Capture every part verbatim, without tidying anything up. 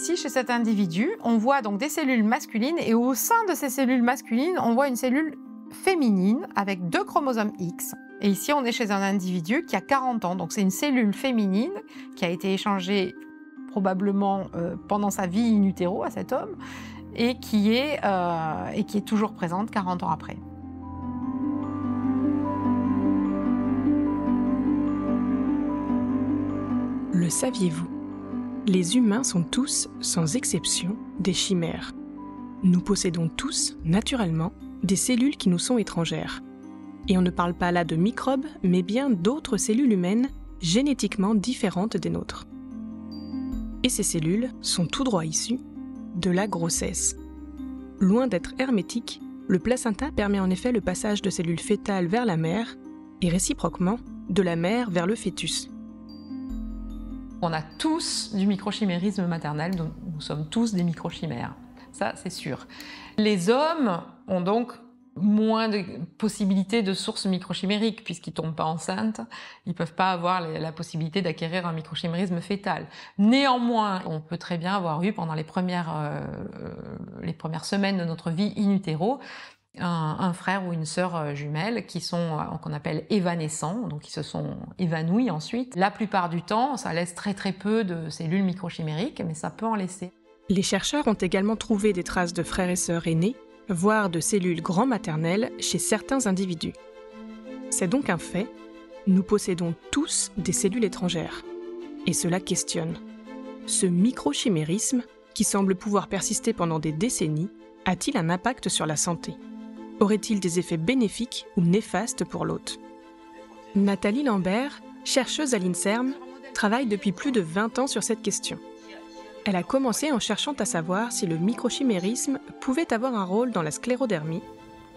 ici, chez cet individu, on voit donc des cellules masculines et au sein de ces cellules masculines, on voit une cellule féminine avec deux chromosomes X. Et ici, on est chez un individu qui a quarante ans. Donc, c'est une cellule féminine qui a été échangée probablement euh, pendant sa vie in utero à cet homme et qui est, euh, et qui est toujours présente quarante ans après. Le saviez-vous? Les humains sont tous, sans exception, des chimères. Nous possédons tous, naturellement, des cellules qui nous sont étrangères. Et on ne parle pas là de microbes, mais bien d'autres cellules humaines génétiquement différentes des nôtres. Et ces cellules sont tout droit issues de la grossesse. Loin d'être hermétique, le placenta permet en effet le passage de cellules fœtales vers la mère et réciproquement de la mère vers le fœtus. On a tous du microchimérisme maternel, donc nous sommes tous des microchimères, ça c'est sûr. Les hommes ont donc moins de possibilités de sources microchimériques puisqu'ils ne tombent pas enceintes, ils ne peuvent pas avoir la possibilité d'acquérir un microchimérisme fœtal. Néanmoins, on peut très bien avoir eu pendant les premières, euh, les premières semaines de notre vie in utero un, un frère ou une sœur jumelle qui sont qu'on appelle évanescents, donc qui se sont évanouis ensuite. La plupart du temps, ça laisse très très peu de cellules microchimériques, mais ça peut en laisser. Les chercheurs ont également trouvé des traces de frères et sœurs aînés, voire de cellules grand-maternelles chez certains individus. C'est donc un fait, nous possédons tous des cellules étrangères. Et cela questionne. Ce microchimérisme, qui semble pouvoir persister pendant des décennies, a-t-il un impact sur la santé? Aurait-il des effets bénéfiques ou néfastes pour l'hôte? Nathalie Lambert, chercheuse à l'INSERM, travaille depuis plus de vingt ans sur cette question. Elle a commencé en cherchant à savoir si le microchimérisme pouvait avoir un rôle dans la sclérodermie,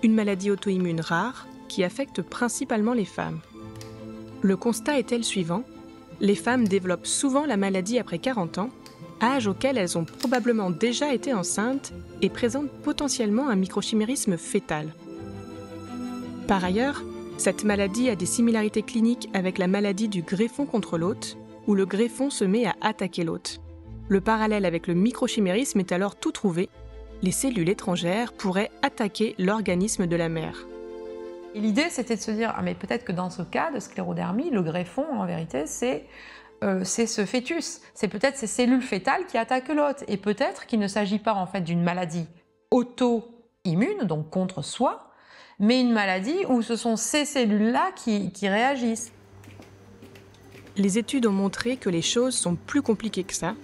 une maladie auto-immune rare qui affecte principalement les femmes. Le constat était le suivant, les femmes développent souvent la maladie après quarante ans, âge auquel elles ont probablement déjà été enceintes et présentent potentiellement un microchimérisme fœtal. Par ailleurs, cette maladie a des similarités cliniques avec la maladie du greffon contre l'hôte, où le greffon se met à attaquer l'hôte. Le parallèle avec le microchimérisme est alors tout trouvé. Les cellules étrangères pourraient attaquer l'organisme de la mère. L'idée, c'était de se dire, ah, mais peut-être que dans ce cas de sclérodermie, le greffon, en vérité, c'est euh, c'est ce fœtus. C'est peut-être ces cellules fœtales qui attaquent l'hôte. Et peut-être qu'il ne s'agit pas en fait d'une maladie auto-immune, donc contre soi, mais une maladie où ce sont ces cellules-là qui, qui réagissent. Les études ont montré que les choses sont plus compliquées que ça.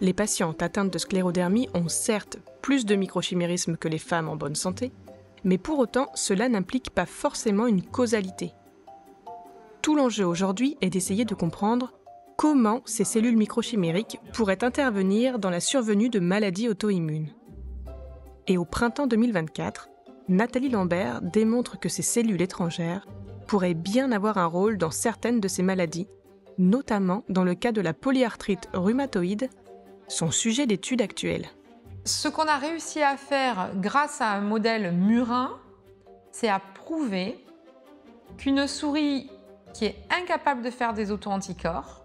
Les patientes atteintes de sclérodermie ont certes plus de microchimérisme que les femmes en bonne santé, mais pour autant, cela n'implique pas forcément une causalité. Tout l'enjeu aujourd'hui est d'essayer de comprendre comment ces cellules microchimériques pourraient intervenir dans la survenue de maladies auto-immunes. Et au printemps deux mille vingt-quatre, Nathalie Lambert démontre que ces cellules étrangères pourraient bien avoir un rôle dans certaines de ces maladies, notamment dans le cas de la polyarthrite rhumatoïde, son sujet d'étude actuel. Ce qu'on a réussi à faire grâce à un modèle murin, c'est à prouver qu'une souris qui est incapable de faire des auto-anticorps,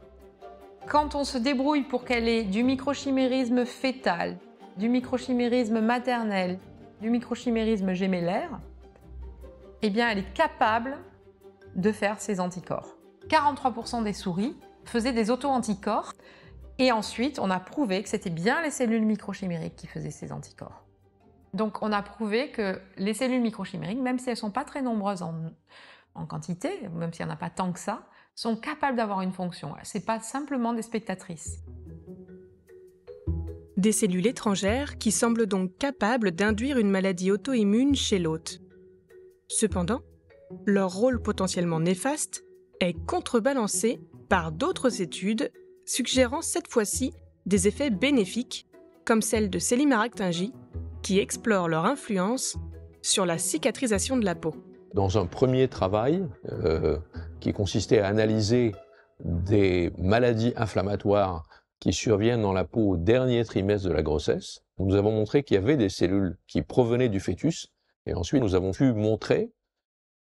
quand on se débrouille pour qu'elle ait du microchimérisme fœtal, du microchimérisme maternel, du microchimérisme gémellaire, eh bien elle est capable de faire ses anticorps. quarante-trois pour cent des souris faisaient des auto-anticorps. Et ensuite, on a prouvé que c'était bien les cellules microchimériques qui faisaient ces anticorps. Donc, on a prouvé que les cellules microchimériques, même si elles ne sont pas très nombreuses en, en quantité, même s'il n'y en a pas tant que ça, sont capables d'avoir une fonction. Ce n'est pas simplement des spectatrices. Des cellules étrangères qui semblent donc capables d'induire une maladie auto-immune chez l'hôte. Cependant, leur rôle potentiellement néfaste est contrebalancé par d'autres études suggérant cette fois-ci des effets bénéfiques, comme celle de Sélim Aractingi, qui explore leur influence sur la cicatrisation de la peau. Dans un premier travail euh, qui consistait à analyser des maladies inflammatoires qui surviennent dans la peau au dernier trimestre de la grossesse, nous avons montré qu'il y avait des cellules qui provenaient du fœtus, et ensuite nous avons pu montrer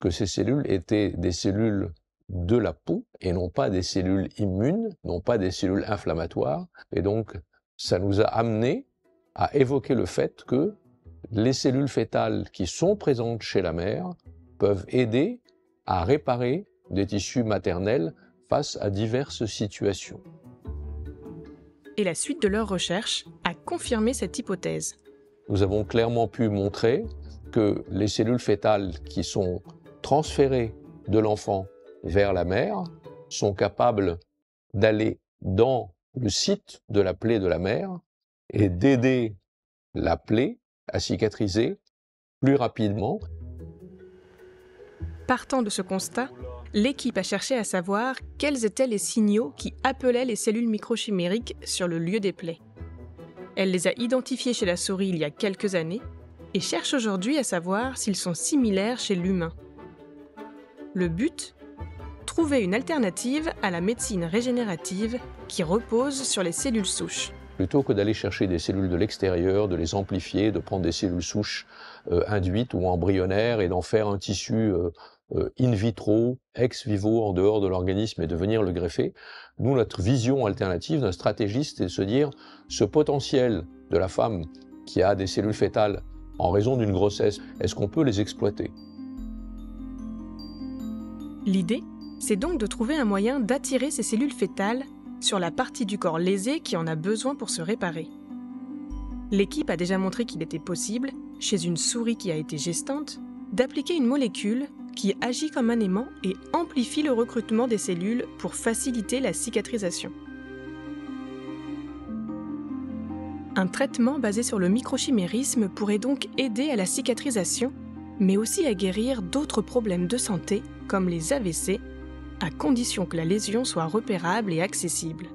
que ces cellules étaient des cellules de la peau et non pas des cellules immunes, non pas des cellules inflammatoires. Et donc, ça nous a amené à évoquer le fait que les cellules fœtales qui sont présentes chez la mère peuvent aider à réparer des tissus maternels face à diverses situations. Et la suite de leurs recherches a confirmé cette hypothèse. Nous avons clairement pu montrer que les cellules fœtales qui sont transférées de l'enfant vers la mère sont capables d'aller dans le site de la plaie de la mère et d'aider la plaie à cicatriser plus rapidement. Partant de ce constat, l'équipe a cherché à savoir quels étaient les signaux qui appelaient les cellules microchimériques sur le lieu des plaies. Elle les a identifiés chez la souris il y a quelques années et cherche aujourd'hui à savoir s'ils sont similaires chez l'humain. Le but ? Trouver une alternative à la médecine régénérative qui repose sur les cellules souches. Plutôt que d'aller chercher des cellules de l'extérieur, de les amplifier, de prendre des cellules souches euh, induites ou embryonnaires et d'en faire un tissu euh, euh, in vitro, ex vivo, en dehors de l'organisme et de venir le greffer, nous, notre vision alternative d'un stratégiste est de se dire ce potentiel de la femme qui a des cellules fœtales en raison d'une grossesse, est-ce qu'on peut les exploiter? L'idée, c'est donc de trouver un moyen d'attirer ces cellules fœtales sur la partie du corps lésée qui en a besoin pour se réparer. L'équipe a déjà montré qu'il était possible, chez une souris qui a été gestante, d'appliquer une molécule qui agit comme un aimant et amplifie le recrutement des cellules pour faciliter la cicatrisation. Un traitement basé sur le microchimérisme pourrait donc aider à la cicatrisation, mais aussi à guérir d'autres problèmes de santé, comme les A V C, à condition que la lésion soit repérable et accessible.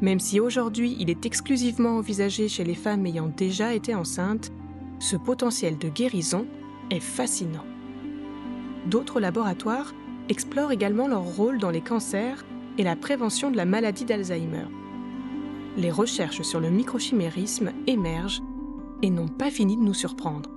Même si aujourd'hui il est exclusivement envisagé chez les femmes ayant déjà été enceintes, ce potentiel de guérison est fascinant. D'autres laboratoires explorent également leur rôle dans les cancers et la prévention de la maladie d'Alzheimer. Les recherches sur le microchimérisme émergent et n'ont pas fini de nous surprendre.